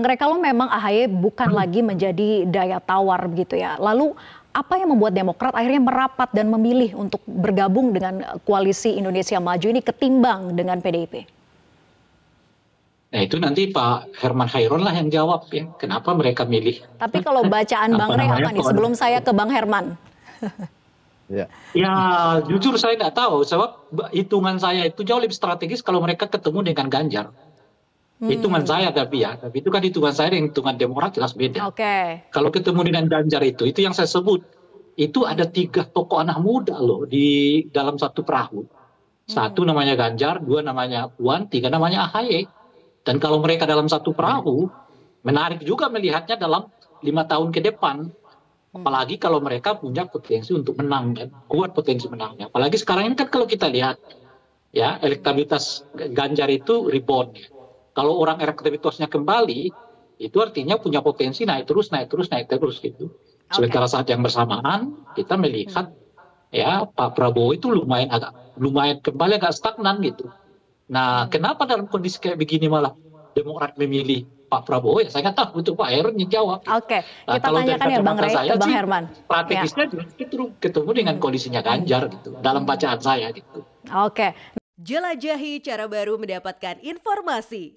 Bang Rekalo, memang AHY bukan lagi menjadi daya tawar begitu ya. Lalu apa yang membuat Demokrat akhirnya merapat dan memilih untuk bergabung dengan Koalisi Indonesia Maju ini ketimbang dengan PDIP? Nah itu nanti Pak Herman Khairon lah yang jawab ya, kenapa mereka milih. Tapi kalau bacaan Bang Rey apa nih sebelum saya ke Bang Herman? Ya jujur saya nggak tahu, sebab hitungan saya itu jauh lebih strategis kalau mereka ketemu dengan Ganjar. Hitungan saya tapi itu kan hitungan saya dengan hitungan Demokrat jelas beda. Kalau ketemu dengan Ganjar itu yang saya sebut, itu ada 3 tokoh anak muda loh di dalam satu perahu. 1 namanya Ganjar, 2 namanya Puan, 3 namanya AHY. Dan kalau mereka dalam satu perahu, menarik juga melihatnya dalam 5 tahun ke depan. Apalagi kalau mereka punya potensi untuk menang dan kuat potensi menangnya. Apalagi sekarang ini kan kalau kita lihat, ya elektabilitas Ganjar itu rebound. Kalau orang elektabilitasnya kembali, itu artinya punya potensi naik terus gitu. Sementara saat yang bersamaan kita melihat ya Pak Prabowo itu lumayan kembali agak stagnan gitu. Nah, kenapa dalam kondisi kayak begini malah Demokrat memilih Pak Prabowo? Ya saya nggak tahu, butuh Pak Herman yang jawab. Nah, kita tanyakan ya Bang Rey ke Bang Herman. Strategisnya ketemu dengan koalisinya Ganjar gitu. Dalam bacaan saya gitu. Jelajahi cara baru mendapatkan informasi.